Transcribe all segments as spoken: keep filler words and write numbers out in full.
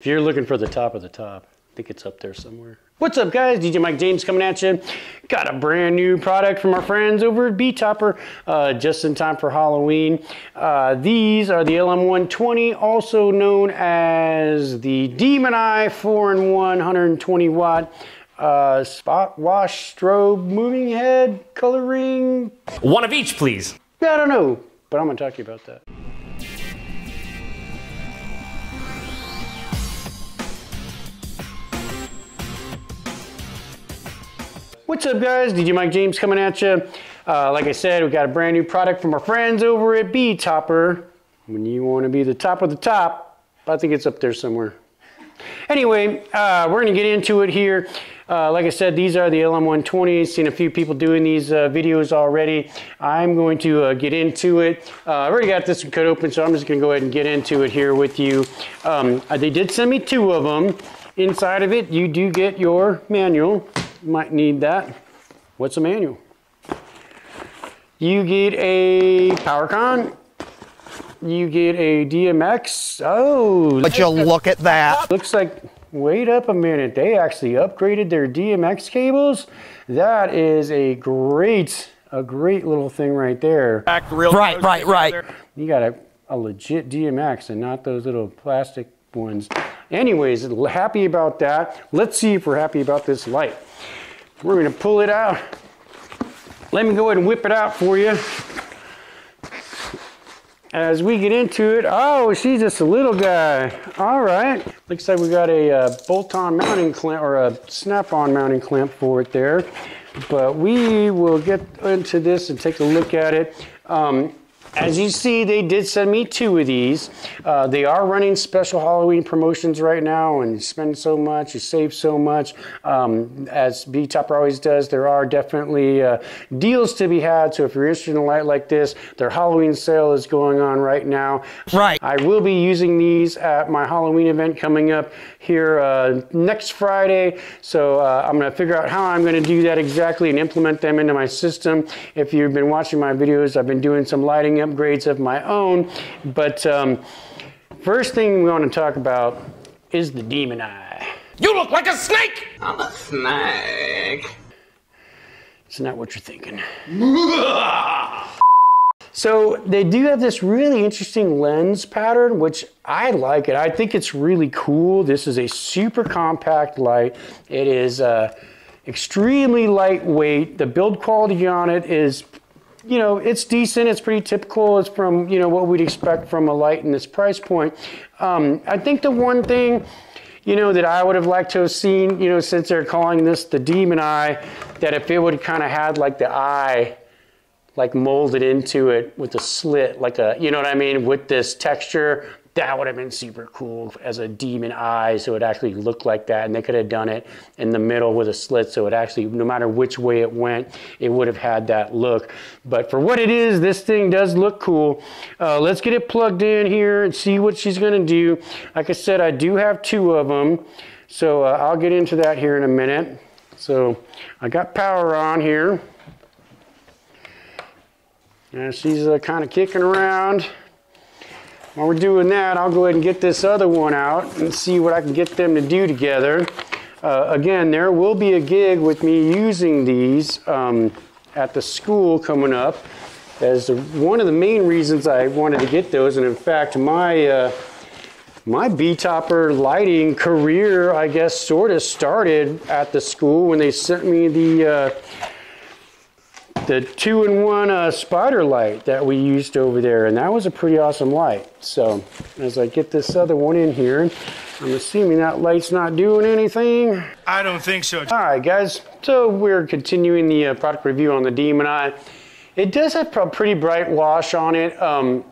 If you're looking for the top of the top, I think it's up there somewhere. What's up guys, D J Mike James coming at you. Got a brand new product from our friends over at Betopper, uh, just in time for Halloween. Uh, these are the L M one twenty, also known as the Demon Eye four in one one hundred twenty watt uh, spot wash strobe moving head coloring. One of each please. I don't know, but I'm gonna talk to you about that. What's up guys, D J Mike James coming at you. Uh, like I said, we got a brand new product from our friends over at Betopper. When you wanna be the top of the top, I think it's up there somewhere. Anyway, uh, we're gonna get into it here. Uh, like I said, these are the L M one twenty. Seen a few people doing these uh, videos already. I'm going to uh, get into it. Uh, I already got this cut open, so I'm just gonna go ahead and get into it here with you. Um, they did send me two of them. Inside of it, you do get your manual. Might need that. What's a manual? You get a PowerCon. You get a D M X. Oh, but you look at that. Looks like, wait up a minute. They actually upgraded their D M X cables. That is a great, a great little thing right there. Back real right, right, right. You got a, a legit D M X and not those little plastic ones. Anyways, happy about that. Let's see if we're happy about this light. We're gonna pull it out. Let me go ahead and whip it out for you. As we get into it, oh, she's just a little guy. All right. Looks like we got a uh, bolt-on mounting clamp or a snap-on mounting clamp for it there. But we will get into this and take a look at it. Um, As you see, they did send me two of these. Uh, they are running special Halloween promotions right now, and you spend so much, you save so much. Um, as Betopper always does, there are definitely uh, deals to be had. So if you're interested in a light like this, their Halloween sale is going on right now. Right. I will be using these at my Halloween event coming up here uh, next Friday. So uh, I'm gonna figure out how I'm gonna do that exactly and implement them into my system. If you've been watching my videos, I've been doing some lighting upgrades of my own, but um, first thing we want to talk about is the Demon Eye. You look like a snake! I'm a snake. It's not what you're thinking. So they do have this really interesting lens pattern, which I like it. I think it's really cool. This is a super compact light. It is uh, extremely lightweight. The build quality on it is, you know, it's decent, it's pretty typical, it's from, you know, what we'd expect from a light in this price point. Um, I think the one thing, you know, that I would have liked to have seen, you know, since they're calling this the Demon Eye, that if it would have kind of had like the eye, like molded into it with a slit, like a, you know what I mean, with this texture, that would have been super cool as a demon eye, so it actually looked like that, and they could have done it in the middle with a slit, so it actually, no matter which way it went, it would have had that look. But for what it is, this thing does look cool. Uh, let's get it plugged in here and see what she's gonna do. Like I said, I do have two of them, so uh, I'll get into that here in a minute. So I got power on here. And she's uh, kind of kicking around. While we're doing that, I'll go ahead and get this other one out and see what I can get them to do together. Uh, again, there will be a gig with me using these um, at the school coming up. As one of the main reasons I wanted to get those, and in fact, my uh, my Betopper lighting career, I guess, sort of started at the school when they sent me the. Uh, the two in one uh, spider light that we used over there, and that was a pretty awesome light. So as I get this other one in here, I'm assuming that light's not doing anything. I don't think so. All right guys, so we're continuing the uh, product review on the Demon Eye. It does have a pretty bright wash on it. Um,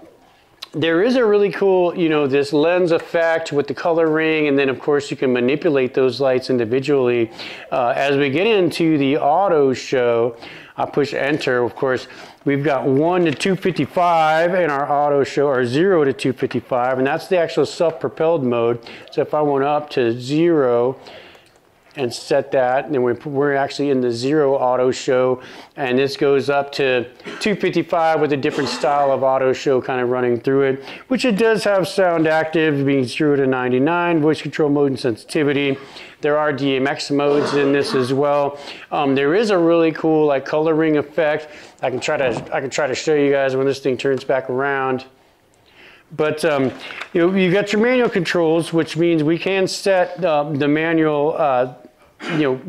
there is a really cool, you know, this lens effect with the color ring, and then of course you can manipulate those lights individually. Uh, as we get into the auto show, I push enter, of course, we've got one to two fifty-five in our auto show, or zero to two fifty-five, and that's the actual self-propelled mode. So if I went up to zero, and set that. And then we're actually in the zero auto show, and this goes up to two fifty-five with a different style of auto show kind of running through it, which it does have sound active, being zero to ninety-nine, voice control mode and sensitivity. There are D M X modes in this as well. Um, there is a really cool like coloring effect. I can try to I can try to show you guys when this thing turns back around. But um, you know, you've got your manual controls, which means we can set uh, the manual, uh, you know,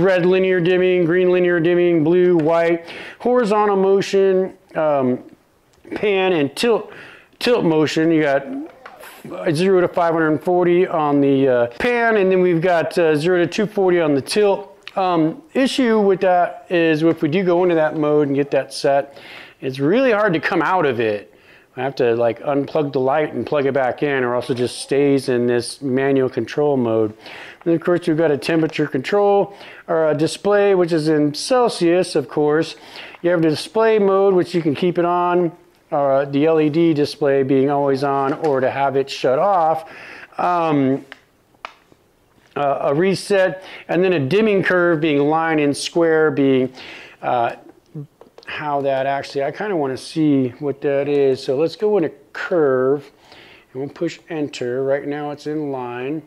red linear dimming, green linear dimming, blue, white, horizontal motion, um, pan and tilt tilt motion. You got zero to five forty on the uh, pan, and then we've got uh, zero to two forty on the tilt. Um, issue with that is if we do go into that mode and get that set, it's really hard to come out of it. I have to like unplug the light and plug it back in, or else it just stays in this manual control mode. And of course we've got a temperature control or a display, which is in Celsius, of course. You have the display mode, which you can keep it on, or the L E D display being always on, or to have it shut off. Um, Uh, a reset, and then a dimming curve being line and square, being uh, how that actually, I kind of want to see what that is. So let's go into curve and we'll push enter. Right now it's in line,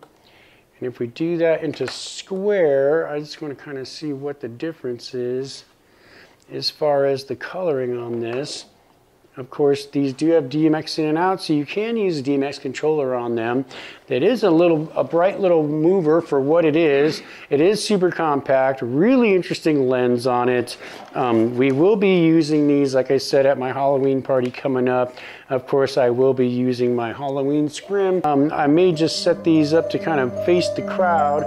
and if we do that into square, I just want to kind of see what the difference is as far as the coloring on this. Of course, these do have D M X in and out, so you can use a D M X controller on them. It is a little, a bright little mover for what it is. It is super compact, really interesting lens on it. Um, we will be using these, like I said, at my Halloween party coming up. Of course, I will be using my Halloween scrim. Um, I may just set these up to kind of face the crowd.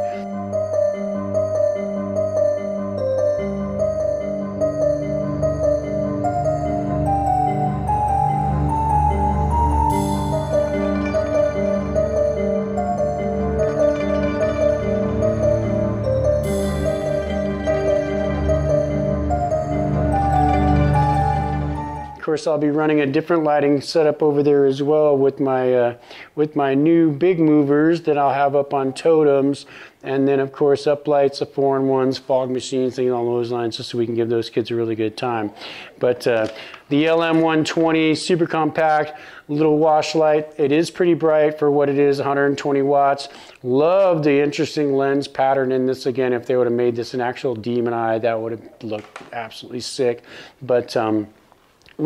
I'll be running a different lighting setup over there as well with my uh, with my new big movers that I'll have up on totems, and then of course up lights, the foreign ones, fog machines, things along those lines, just so we can give those kids a really good time. But uh, the L M one twenty, super compact, little wash light. It is pretty bright for what it is, one hundred twenty watts. Love the interesting lens pattern in this. Again, if they would have made this an actual Demon Eye, that would have looked absolutely sick. But um,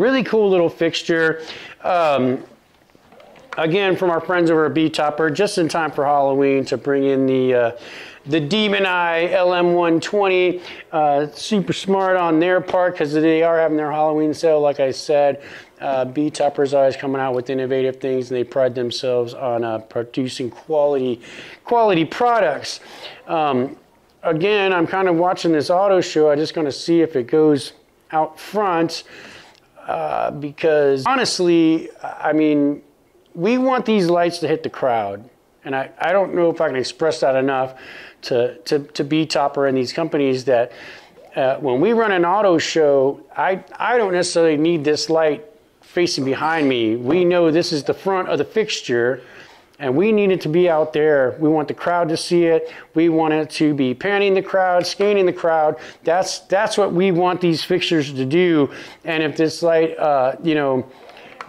really cool little fixture. Um, again, from our friends over at Betopper, just in time for Halloween to bring in the uh, the Demon Eye L M one twenty. Uh, super smart on their part, because they are having their Halloween sale, like I said. Uh, Betopper's always coming out with innovative things, and they pride themselves on uh, producing quality, quality products. Um, again, I'm kind of watching this auto show. I'm just going to see if it goes out front. Uh, because honestly, I mean, we want these lights to hit the crowd. And I, I don't know if I can express that enough to, to, to Betopper and these companies that uh, when we run an auto show, I, I don't necessarily need this light facing behind me. We know this is the front of the fixture, and we need it to be out there. We want the crowd to see it. We want it to be panning the crowd, scanning the crowd. That's that's what we want these fixtures to do. And if this light, uh, you know,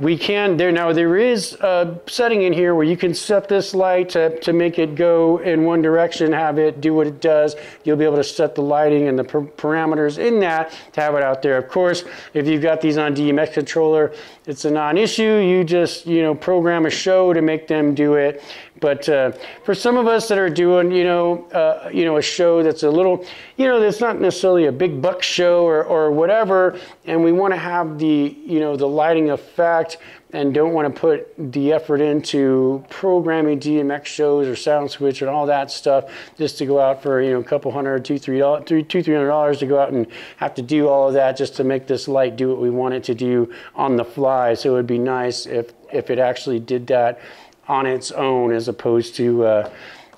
we can, there now there is a setting in here where you can set this light to, to make it go in one direction, have it do what it does. You'll be able to set the lighting and the per parameters in that to have it out there. Of course, if you've got these on D M X controller, it's a non-issue. You just, you know, program a show to make them do it. But uh, for some of us that are doing, you know, uh, you know, a show that's a little, you know, that's not necessarily a big buck show or, or whatever, and we want to have the, you know, the lighting effect and don't want to put the effort into programming D M X shows or sound switch and all that stuff just to go out for, you know, a couple hundred, two, three, two, three hundred dollars to go out and have to do all of that just to make this light do what we want it to do on the fly. So it would be nice if, if it actually did that on its own, as opposed to uh,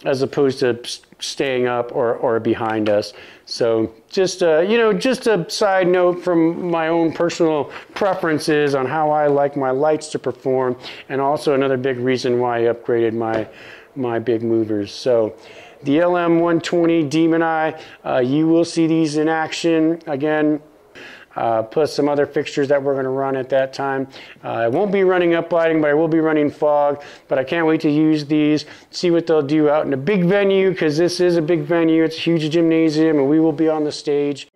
as opposed to staying up or, or behind us. So just uh, you know, just a side note from my own personal preferences on how I like my lights to perform, and also another big reason why I upgraded my my big movers. So the L M one twenty Demon Eye, uh, you will see these in action again, uh, plus some other fixtures that we're going to run at that time. Uh, I won't be running up lighting, but I will be running fog. But I can't wait to use these, see what they'll do out in a big venue, because this is a big venue. It's a huge gymnasium, and we will be on the stage.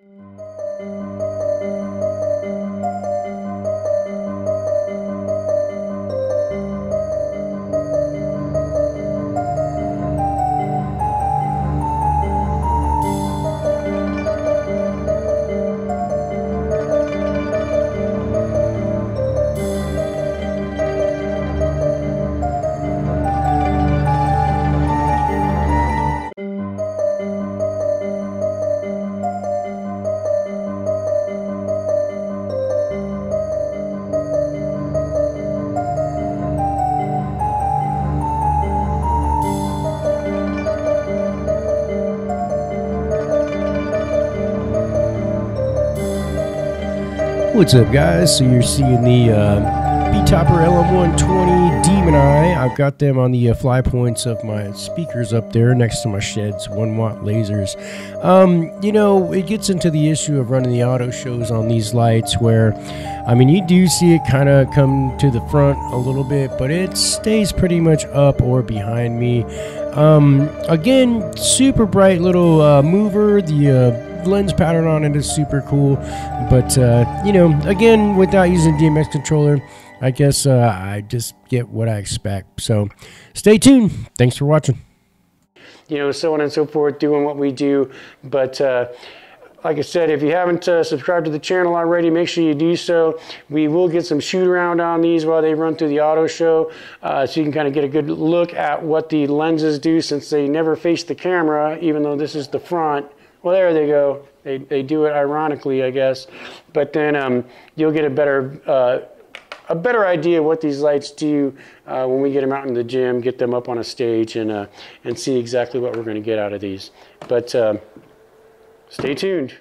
What's up, guys? So you're seeing the uh, Betopper L M one twenty Demon Eye. I've got them on the uh, fly points of my speakers up there next to my sheds, one watt lasers. Um, you know, it gets into the issue of running the auto shows on these lights where, I mean, you do see it kind of come to the front a little bit, but it stays pretty much up or behind me. Um, again, super bright little uh, mover. The uh, lens pattern on it is super cool, but uh you know, again, without using D M X controller, I guess uh, I just get what I expect. So stay tuned, thanks for watching, you know, so on and so forth, doing what we do. But uh like I said, if you haven't uh, subscribed to the channel already, make sure you do so. We will get some shoot around on these while they run through the auto show, uh, so you can kind of get a good look at what the lenses do, since they never face the camera, even though this is the front. Well, there they go. They, they do it ironically, I guess. But then um, you'll get a better uh, a better idea of what these lights do uh, when we get them out in the gym, get them up on a stage, and uh, and see exactly what we're going to get out of these. But uh, stay tuned.